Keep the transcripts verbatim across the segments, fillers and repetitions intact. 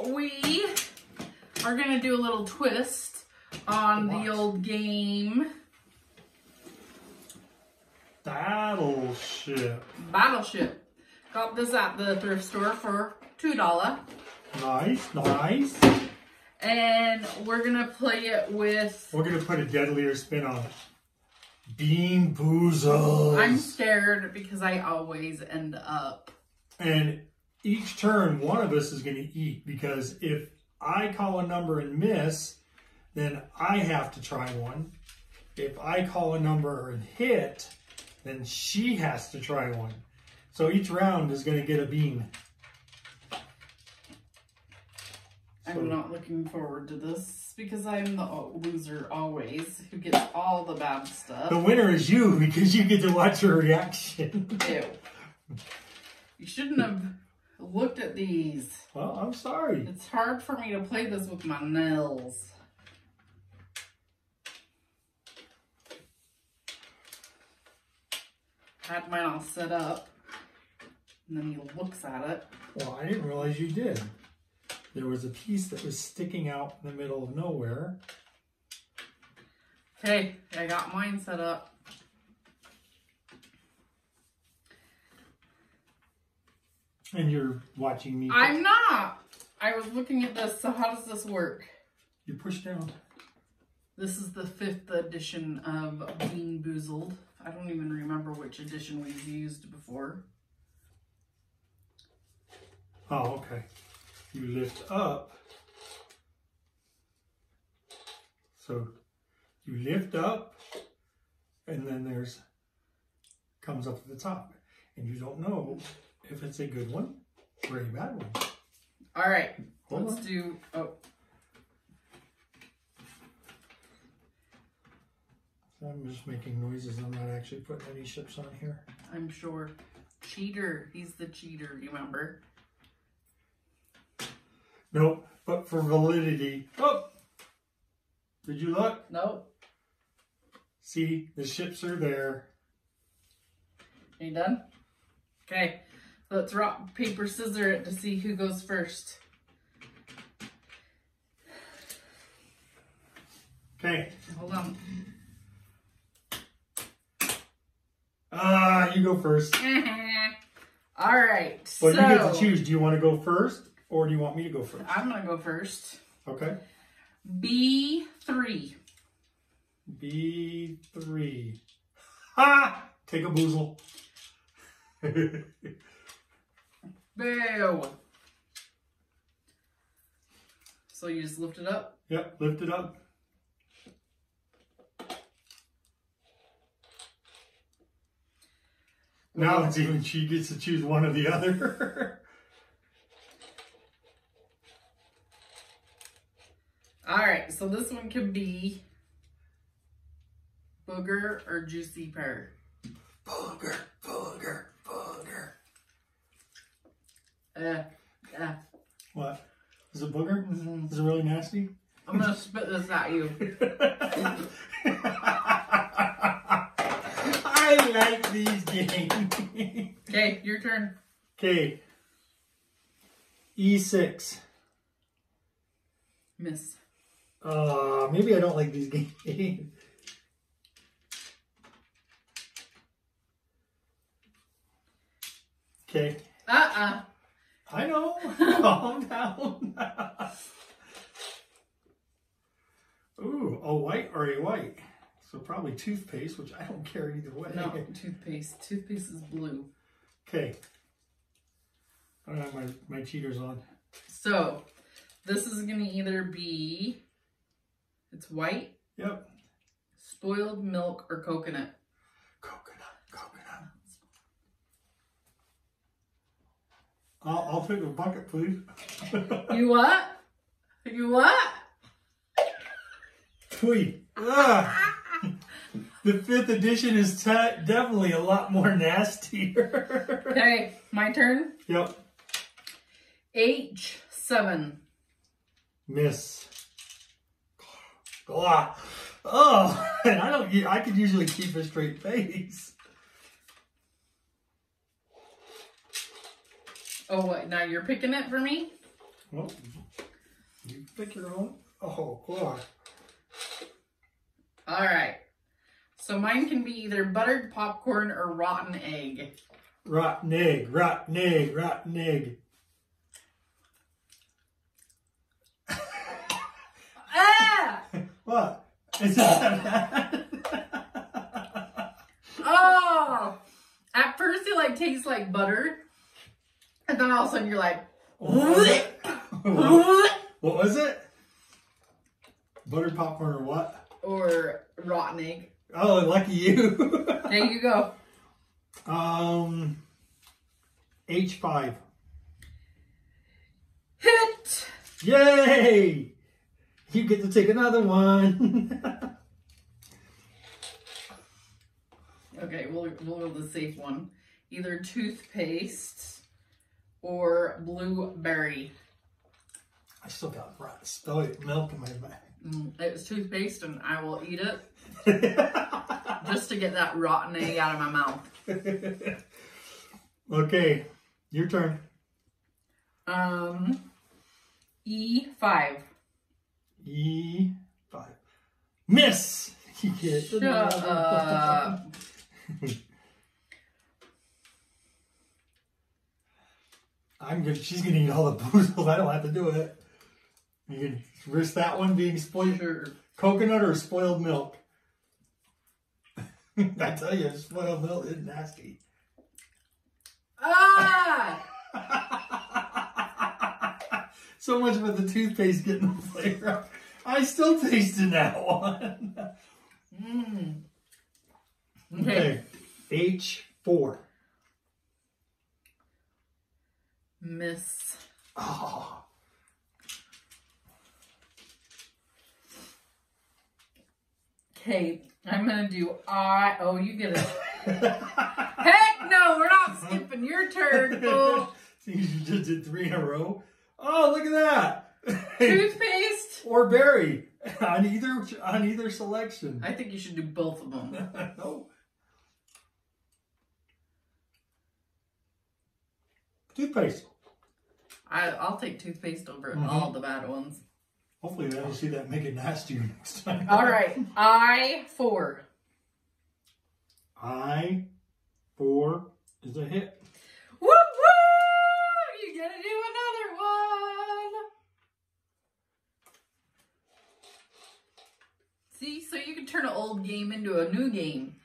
now we are going to do a little twist on the, the old game. Battleship. Battleship. Got this at the thrift store for two dollars. Nice, nice. And we're going to play it with... We're going to put a deadlier spin on it. Bean Boozled. I'm scared because I always end up. And each turn, one of us is going to eat, because if I call a number and miss, then I have to try one. If I call a number and hit, then she has to try one. So each round is going to get a bean. I'm so, not looking forward to this because I'm the loser always who gets all the bad stuff. The winner is you because you get to watch her reaction. Ew. You shouldn't have looked at these. Well, I'm sorry. It's hard for me to play this with my nails. I had mine all set up, and then he looks at it. Well, I didn't realize you did. There was a piece that was sticking out in the middle of nowhere. Okay, I got mine set up. And you're watching me. I'm not. I was looking at this. So how does this work? You push down. This is the fifth edition of Bean Boozled. I don't even remember which edition we've used before. Oh, okay. You lift up. So you lift up, and then there's comes up to the top, and you don't know if it's a good one or a bad one. All right, Hold let's on. do. Oh, I'm just making noises. I'm not actually putting any chips on here. I'm sure. Cheater. He's the cheater. You remember? Nope. But for validity. Oh, did you look? Nope. See, the chips are there. Are you done? Okay. Let's rock, paper, scissor it to see who goes first. Okay. Hold on. Ah, uh, you go first. All right. But so, you get to choose. Do you want to go first, or do you want me to go first? I'm going to go first. Okay. B three. B three. Ha! Take a boozle. Boo. So you just lift it up? Yep, lift it up. Now it's even, she gets to choose one or the other. All right, so this one could be booger or juicy pear. Booger, booger, booger. Uh, uh. What? Is it booger? Mm-hmm. Is it really nasty? I'm gonna spit this at you. I like these games. Okay, your turn. Okay. E six. Miss. Uh, maybe I don't like these games. Okay. Uh-uh. I know. Calm down. Ooh, a white or a white. So probably toothpaste, which I don't care either way. No, toothpaste. Toothpaste is blue. Okay. I don't have my, my cheaters on. So, this is going to either be, it's white. Yep. Spoiled milk or coconut. Coconut, coconut. I'll, I'll pick a bucket, please. You what? You what? Tweet. The fifth edition is definitely a lot more nastier. Okay, my turn? Yep. H seven. Miss. Oh, oh and I don't, I could usually keep a straight face. Oh, what? Now you're picking it for me? Well, you pick your own. Oh, God. All right. So mine can be either buttered popcorn or rotten egg. Rotten egg, rotten egg, rotten egg. Ah! What? Is that Oh! At first it like tastes like butter. And then all of a sudden you're like, what was it? What was it? Buttered popcorn or what? Or rotten egg. Oh, lucky you. There you go. Um, H five. Hit! Yay! You get to take another one. Okay, we'll we'll roll the safe one. Either toothpaste or blueberry. I still got a spell of milk in my bag. Mm, it was toothpaste, and I will eat it just to get that rotten egg out of my mouth. Okay, your turn. Um, E five. E five. Miss! You get Shut up. I'm good. She's gonna eat all the boozles. I don't have to do it. You can risk that one being spoiled. Or coconut or spoiled milk. I tell you, spoiled milk is nasty. Ah! So much for the toothpaste getting the flavor. I still tasted that one. Mm. Okay. Okay. H four. Miss. Oh. Okay, I'm gonna do I. Oh, you get it. Heck no, we're not skipping your turn, fool. You just did three in a row. Oh, look at that. Toothpaste or berry on either on either selection. I think you should do both of them. No. Toothpaste. I, I'll take toothpaste over mm-hmm. all the bad ones. Hopefully that'll see that make it nastier next time. All right. I four. I four is a hit. Woo woo! You gotta do another one. See, so you can turn an old game into a new game.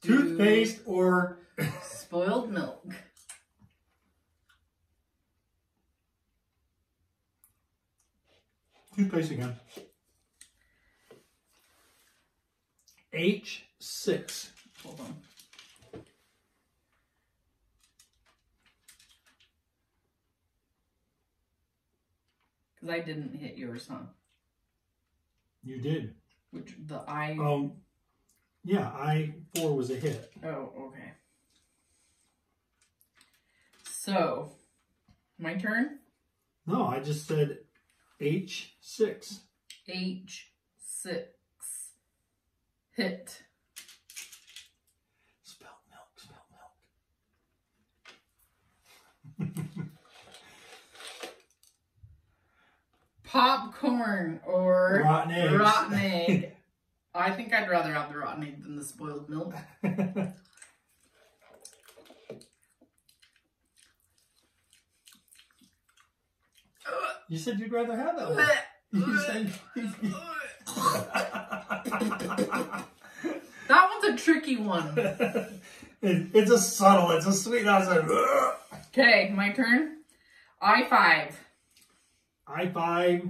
Toothpaste do or spoiled milk. Toothpaste again. H six. Hold on. Because I didn't hit yours, huh? You did. Which, the I... Oh, yeah, I four was a hit. Oh, okay. So, my turn? No, I just said... H six. H six. Hit. Spelt milk, spelt milk. Popcorn or rotten egg. Rotten egg. I think I'd rather have the rotten egg than the spoiled milk. You said you'd rather have that one. You said... That one's a tricky one. It, it's a subtle, it's a sweet. Okay, my turn. I five. I five.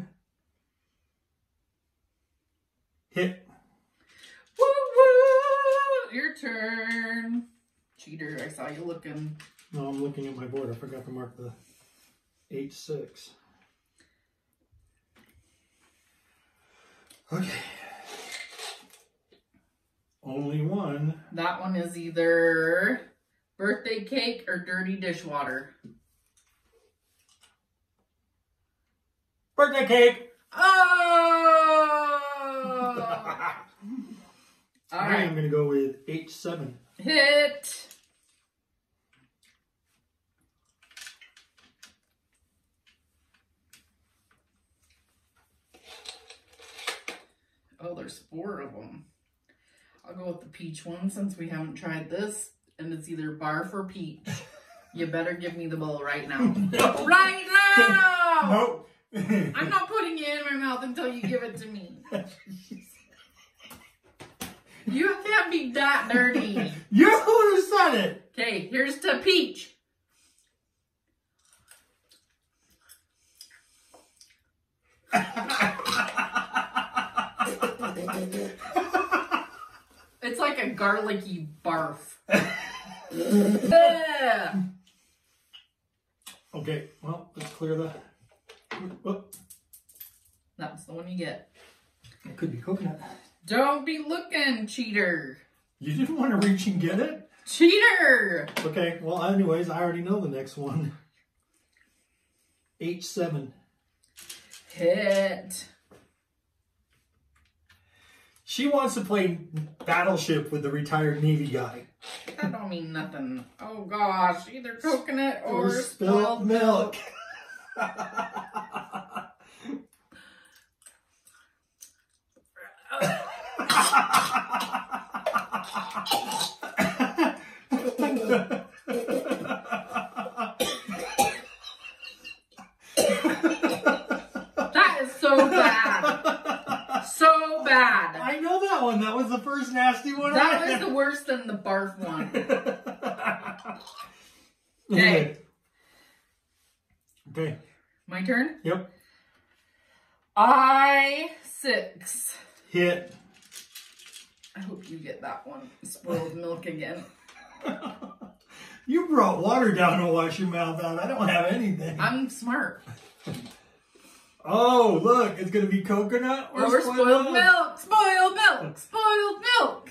Hit. Woo woo! Your turn. Cheater, I saw you looking. No, I'm looking at my board. I forgot to mark the H six. Okay. Only one. That one is either birthday cake or dirty dishwater. Birthday cake. Oh! All right. I'm going to go with H seven. Hit. Oh, there's four of them. I'll go with the peach one since we haven't tried this, and it's either barf or peach. You better give me the bowl right now. No. Right now! Nope. I'm not putting it in my mouth until you give it to me. You can't be that dirty. You're who said it. Okay, here's to peach. It's like a garlicky barf. Yeah. Okay, well, let's clear the... Oh. That's the one you get. It could be coconut. Don't be looking, cheater. You didn't want to reach and get it? Cheater! Okay, well, anyways, I already know the next one. H seven. Hit. She wants to play Battleship with the retired Navy guy. That don't mean nothing. Oh, gosh. Either coconut or, or spilled milk. milk. That is so bad. So bad. I know that one. That was the first nasty one. That was the worst than the barf one. Okay. Okay. My turn? Yep. I six. Hit. I hope you get that one. Spoiled milk again. You brought water down to wash your mouth out. I don't have anything. I'm smart. Oh, look. It's going to be coconut or, or spoiled, spoiled milk. milk. Spoiled milk. Spoiled milk.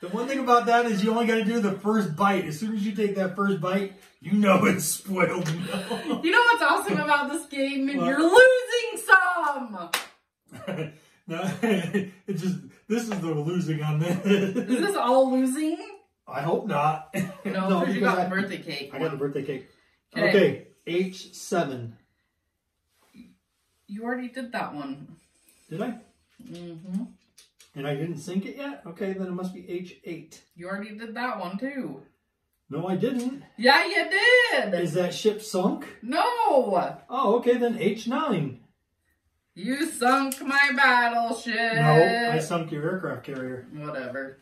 The one thing about that is you only got to do the first bite. As soon as you take that first bite, you know it's spoiled milk. You know what's awesome about this game? What? You're losing some. No, it just this is the losing on this. Is this all losing? I hope not. No, no because you got I, the birthday cake. I got the birthday cake. Okay, okay. H seven. You already did that one. Did I? Mm-hmm. And I didn't sink it yet? Okay, then it must be H eight. You already did that one, too. No, I didn't. Yeah, you did! Is that ship sunk? No! Oh, okay, then H nine. You sunk my battleship. No, I sunk your aircraft carrier. Whatever.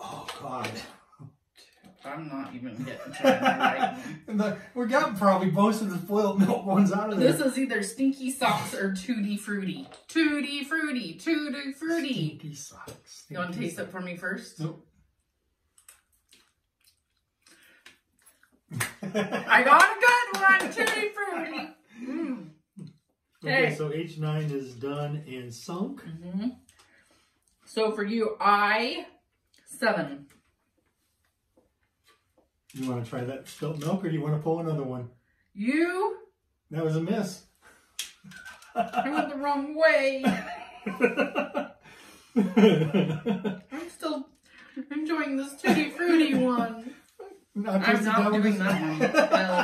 Oh, God. I'm not even getting right. the, We got probably most of the spoiled milk ones out of this there. This is either Stinky Socks or Tutti Frutti. Tutti Frutti. Tutti Frutti. Stinky Socks. Stinky you want to taste socks. It for me first? Nope. I got a good one. Tutti Frutti. Mm. Okay, hey. So H nine is done and sunk. Mm-hmm. So for you, I seven. You want to try that spilt milk, or do you want to pull another one? You? That was a miss. I went the wrong way. I'm still enjoying this Tutti Frutti one. No, I'm, I'm not doing that one. Hell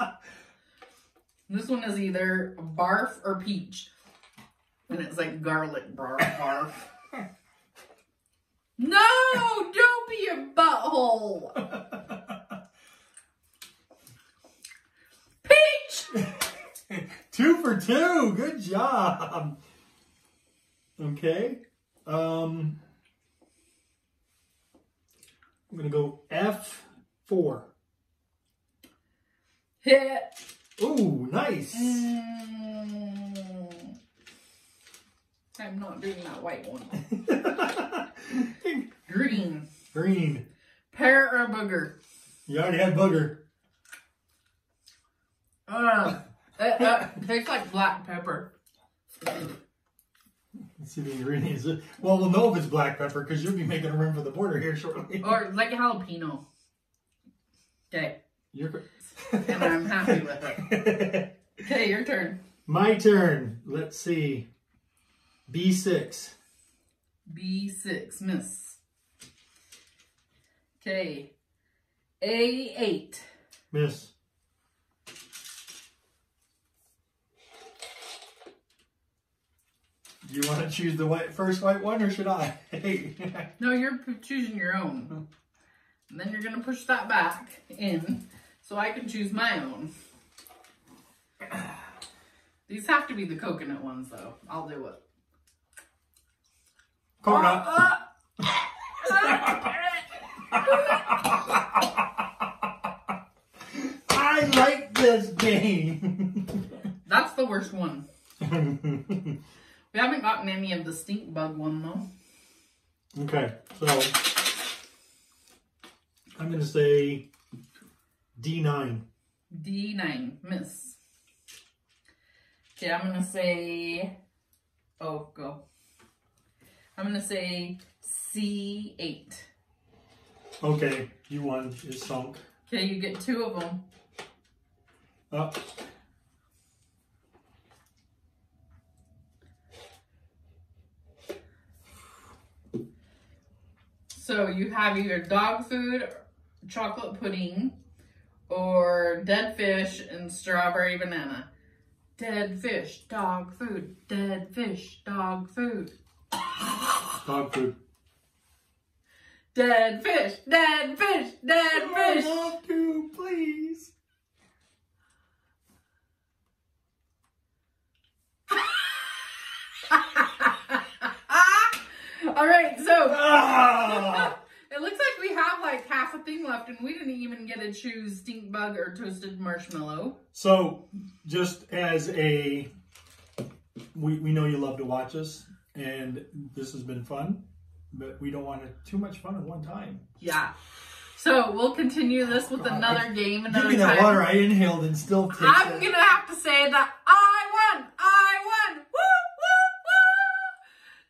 no. This one is either barf or peach. And it's like garlic barf barf. No! Don't be a butthole! Two for two. Good job. Okay. Um, I'm going to go F four. Hit. Ooh, nice. Mm, I'm not doing that white one. Green. Green. Pear or booger? You already had booger. Uh, it, uh, tastes like black pepper. Let's see the ingredients. Well, we'll know if it's black pepper because you'll be making a run for the border here shortly. Or like jalapeno. Okay. You're... And I'm happy with it. Okay, your turn. My turn. Let's see. B six. B six. Miss. Okay. A eight. Miss. Do you want to choose the white, first white one, or should I? No, you're choosing your own. And then you're going to push that back in so I can choose my own. These have to be the coconut ones, though. I'll do it. Coconut. Oh, uh. I like this game. That's the worst one. We haven't gotten any of the stink bug one, though. Okay, so I'm going to say D nine. D nine, miss. Okay, I'm going to say, oh, go. I'm going to say C eight. Okay, you won. It's sunk. Okay, you get two of them. Up. Oh. So you have either dog food, chocolate pudding, or dead fish and strawberry banana. Dead fish, dog food, dead fish, dog food. Dog food. Dead fish, dead fish, dead fish. I want to, please. All right, so ah. It looks like we have like half a thing left, and we didn't even get to choose stink bug or toasted marshmallow. So, just as a, we, we know you love to watch us, and this has been fun, but we don't want it too much fun at one time. Yeah. So, we'll continue this with God, another I, game another time. Give me that water I inhaled and still tasted. I'm going to have to say that I won. I won.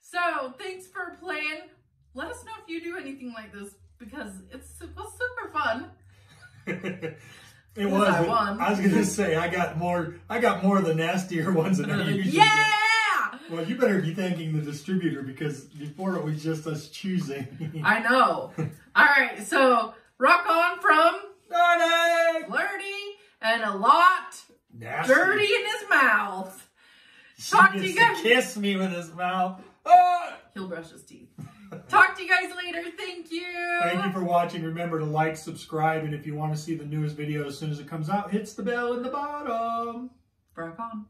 So, thanks for playing. Let us know if you do anything like this, because it's, it was super fun. It was. I, won. I was going to say, I got more I got more of the nastier ones than I usually Yeah! Get. Well, you better be thanking the distributor, because before it was just us choosing. I know. All right, so rock on from dirty, flirty, and a lot nasty. Dirty in his mouth. She Talk gets to you guys. Kiss me with his mouth. Oh! He'll brush his teeth. Talk to you guys later. Thank you. Thank you for watching. Remember to like, subscribe, and if you want to see the newest video as soon as it comes out, hits the bell in the bottom. Rock on.